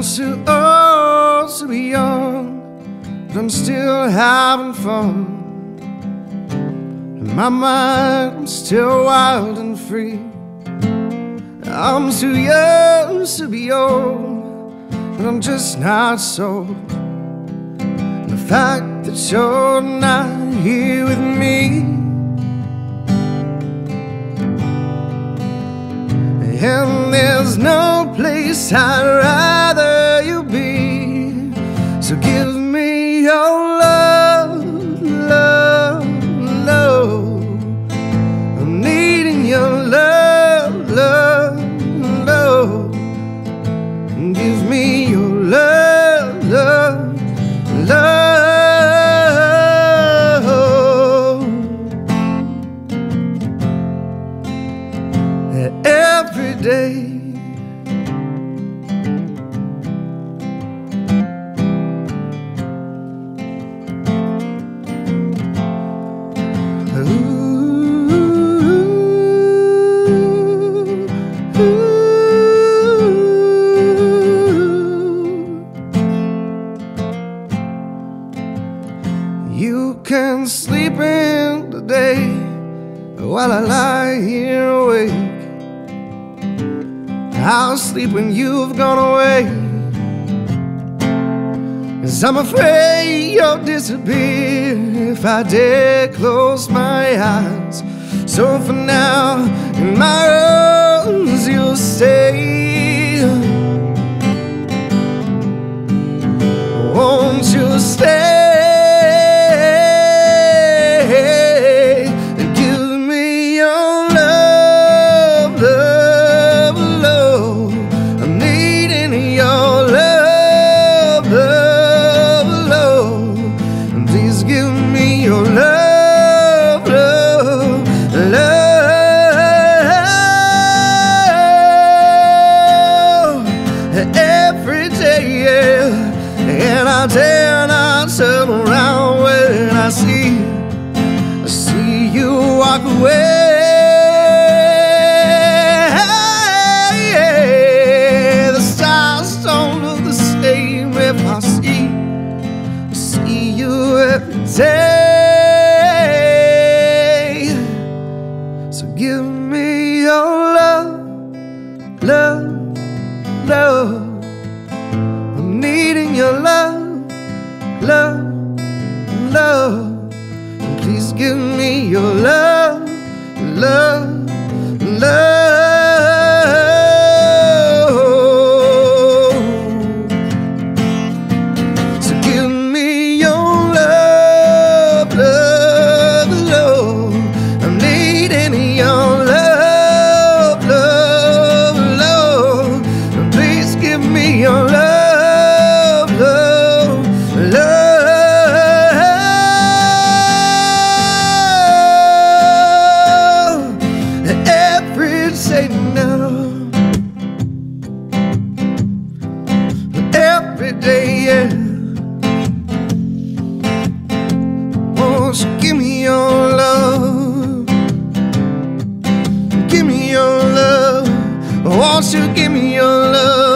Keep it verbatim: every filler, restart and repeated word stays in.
I'm so old, so young, but I'm still having fun. In my mind, I'm still wild and free. I'm so young, so old, but I'm just not sold. And the fact that you're not here with me, and there's no place I'd rather you be. So give me your love, love, love. I'm needing your love, love, love. Give me your love, love, love. Every day, ooh, ooh, ooh. You can sleep in the day while I lie here awake. I'll sleep when you've gone away, 'cause I'm afraid you'll disappear if I dare close my eyes. So for now, in my arms you'll stay. Won't you stay? Every day, yeah. And I dare not turn around when I see, I see you walk away. Yeah. The stars don't look the same if I see, I see you every day. So give me your love, love, love. I'm needing your love, love, love. Please give me your love, love, love. So give me your love, love, love. I'm needing your your love, love, love. Every day now, every day, yeah. Won't you give me your love? Give me your love. Won't you give me your love?